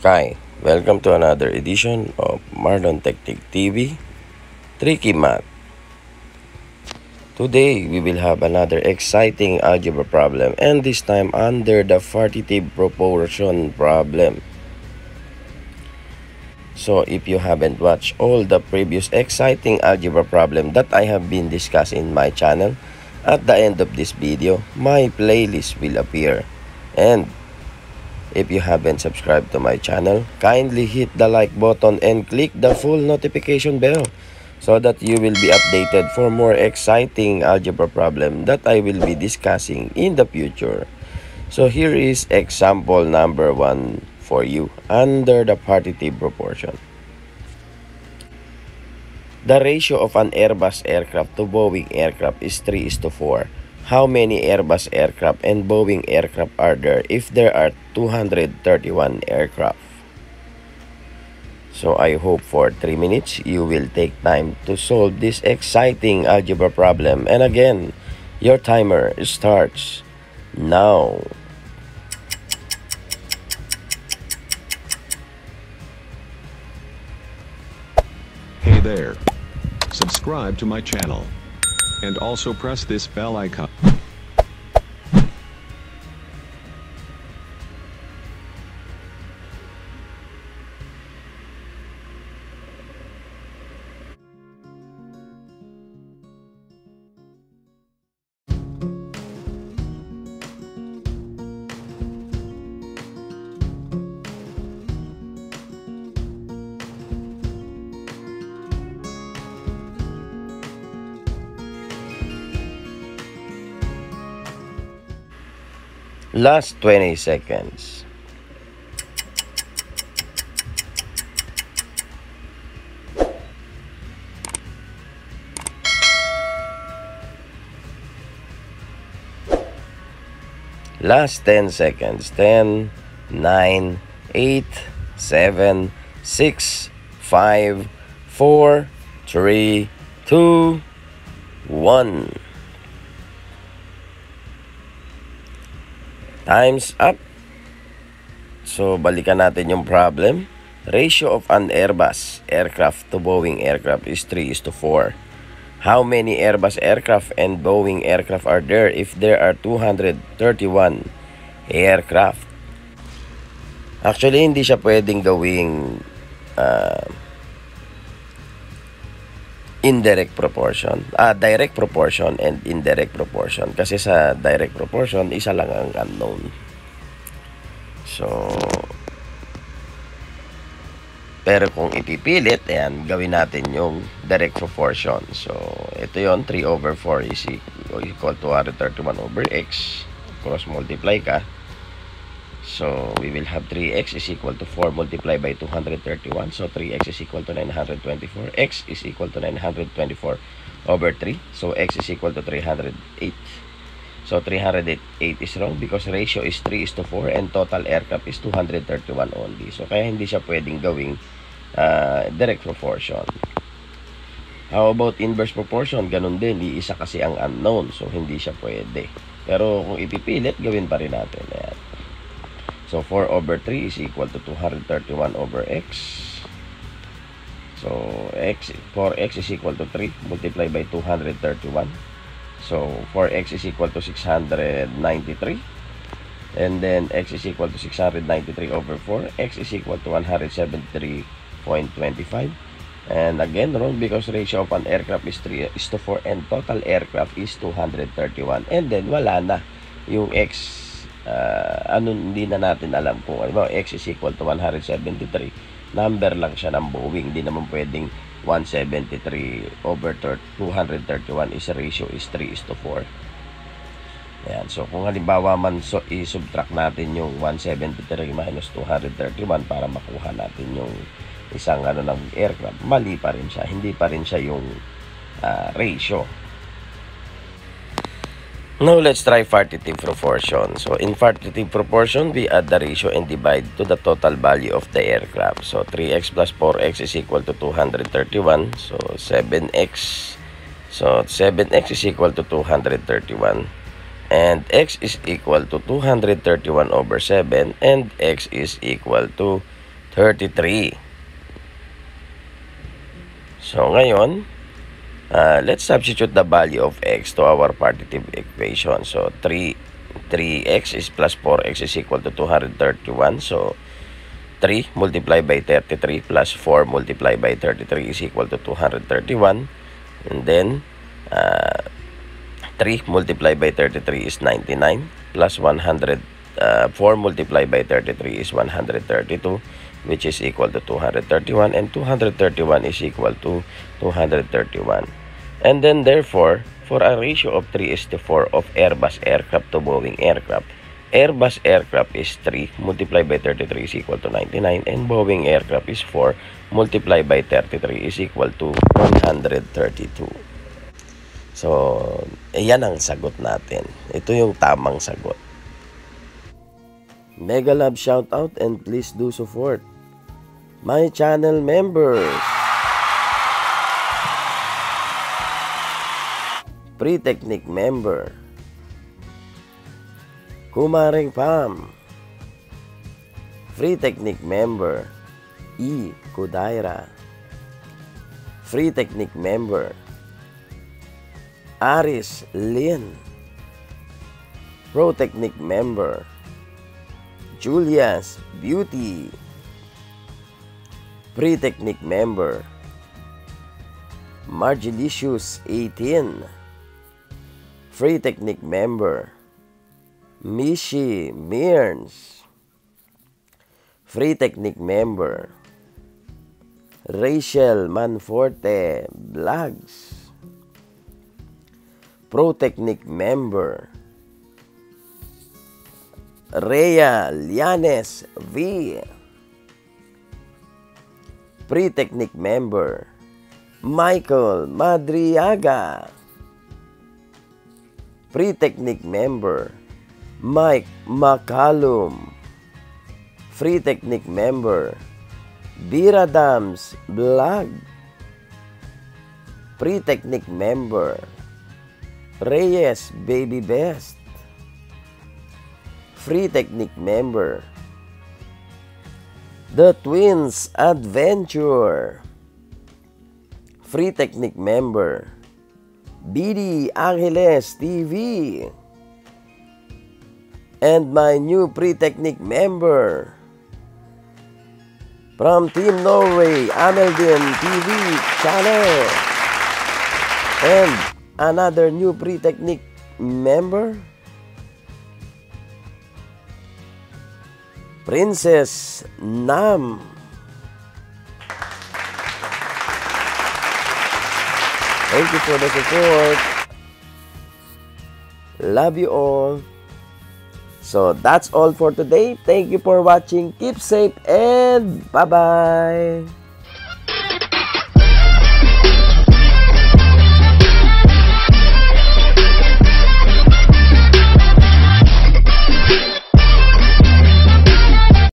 Hi, welcome to another edition of Marlon Technic TV Tricky Math. Today, we will have another exciting algebra problem, and this time under the fricative proportion problem. So, if you haven't watched all the previous exciting algebra problem that I have been discussing in my channel, at the end of this video, my playlist will appear. And if you haven't subscribed to my channel, kindly hit the like button and click the full notification bell so that you will be updated for more exciting algebra problem that I will be discussing in the future. So here is example number 1 for you under the partitive proportion. The ratio of an Airbus aircraft to Boeing aircraft is 3:4. How many Airbus aircraft and Boeing aircraft are there if there are 231 aircraft? So I hope for 3 minutes you will take time to solve this exciting algebra problem. And again, your timer starts now. Hey there. Subscribe to my channel. And also press this bell icon. Last 20 seconds. Last 10 seconds. 10, 9, 8, 7, 6, 5, 4, 3, 2, 1. Time's up. So, balikan natin yung problem. Ratio of an Airbus aircraft to Boeing aircraft is 3:4. How many Airbus aircraft and Boeing aircraft are there if there are 231 aircraft? Actually, hindi siya pwedeng gawing direct proportion and indirect proportion, kasi sa direct proportion isa lang ang unknown. So pero kung ipipilit, ayan, gawin natin yung direct proportion. So ito yon, 3/4 is equal to 231/x, cross multiply ka, so we will have 3x is equal to 4 multiplied by 231. So 3x is equal to 924. X is equal to 924/3. So x is equal to 308. So 308 is wrong because ratio is 3:4 and total aircraft is 231 only. So kaya hindi siya pwedeng gawing direct proportion. How about inverse proportion? Ganun din, iisa kasi ang unknown. So hindi siya pwede. Pero kung ipipilit, gawin pa rin natin. Ayan. So 4/3 is equal to 231/x. So x, 4x is equal to 3 multiplied by 231. So 4x is equal to 693. And then x is equal to 693/4. X is equal to 173.25. And again, wrong because ratio of an aircraft is 3:4 and total aircraft is 231. And then wala na yung x. Hindi na natin alam kung ano, x is equal to 173, number lang siya ng Boeing. Hindi naman pwedeng 173/231 is ratio is 3:4. Ayan, so kung halimbawa man, so i-subtract natin yung 173 minus 231 para makuha natin yung isang ano ng aircraft, mali pa rin siya, hindi pa rin siya yung ratio. Now, let's try fricative proportion. So, in fricative proportion, we add the ratio and divide to the total value of the aircraft. So, 3x plus 4x is equal to 231. So, 7x. So, 7x is equal to 231. And x is equal to 231/7. And x is equal to 33. So ngayon, let's substitute the value of x to our partitive equation. So 3x is plus 4x is equal to 231. So 3 multiplied by 33 plus 4 multiplied by 33 is equal to 231. And then 3 multiplied by 33 is 99 plus 4 multiplied by 33 is 132, which is equal to 231, and 231 is equal to 231. And then therefore, for a ratio of 3:4 of Airbus aircraft to Boeing aircraft, Airbus aircraft is 3 multiplied by 33 is equal to 99, and Boeing aircraft is 4 multiplied by 33 is equal to 132. So, ayan ang sagot natin. Ito yung tamang sagot. Mega love shout out and please do support my channel members. Pre-Technic member. Kumaring Pam, Free Technic member. E. Kudaira, Free Technic member. Aris Lin, Pro Technic member. Julia's Beauty, Free Technic member. Margilicious 18, Free Technic member. Mishi Mearns, Free Technic member. Rachel Manforte Vlogs, Pro Technic member. Rhea Lianes V, Free Technic member. Michael Madriaga, Free Technic member. Mike McCallum, Free Technic member. Biradams Vlog, Free Technic member. Reyes Baby Best, Free Technic member. The Twins Adventure, Free Technic member. BD Angeles TV, and my new Pre-Technic member from Team Norway, Ameldin TV channel. And another new Pre-Technic member, Princess Nam. Thank you for the support. Love you all. So that's all for today. Thank you for watching. Keep safe and bye-bye.